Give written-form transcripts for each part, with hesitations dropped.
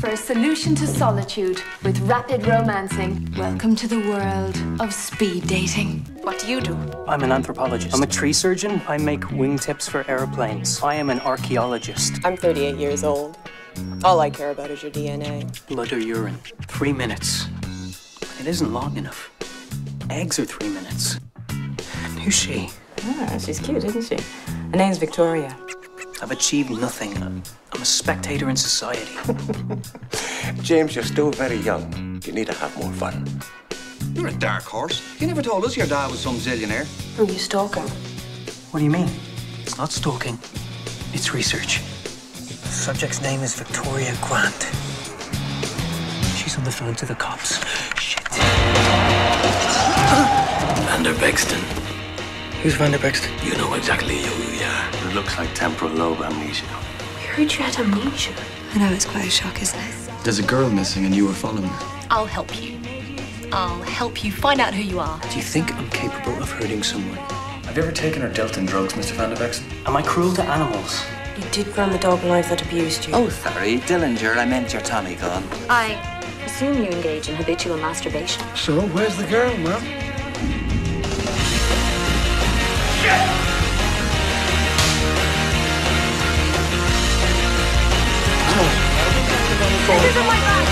For a solution to solitude with rapid romancing, welcome to the world of speed dating. What do you do? I'm an anthropologist. I'm a tree surgeon. I make wingtips for airplanes. I am an archaeologist. I'm 38 years old. All I care about is your DNA. Blood or urine. 3 minutes. It isn't long enough. Eggs are 3 minutes. And who's she? Ah, she's cute, isn't she? Her name's Victoria. I've achieved nothing. I'm a spectator in society. James, you're still very young. You need to have more fun. You're a dark horse. You never told us your dad was some zillionaire. Who are you stalking? What do you mean? It's not stalking. It's research. The subject's name is Victoria Grant. She's on the phone to the cops. Shit. Van Der Bexton. Who's Van Der Bexton? You know exactly who you are. It looks like temporal lobe amnesia. We heard you had amnesia. I know, it's quite a shock, isn't it? There's a girl missing and you were following her. I'll help you. I'll help you find out who you are. Do you think I'm capable of hurting someone? Have you ever taken or dealt in drugs, Mr. Van Der Bexton? Am I cruel to animals? You did run the dog alive that abused you. Oh, sorry, Dillinger, I meant your Tommy gun. I assume you engage in habitual masturbation. So, where's the girl, man? This isn't my bag!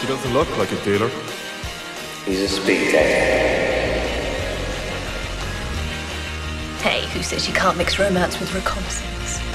He doesn't look like a dealer. He's a speed dater. Hey, who says you can't mix romance with reconnaissance?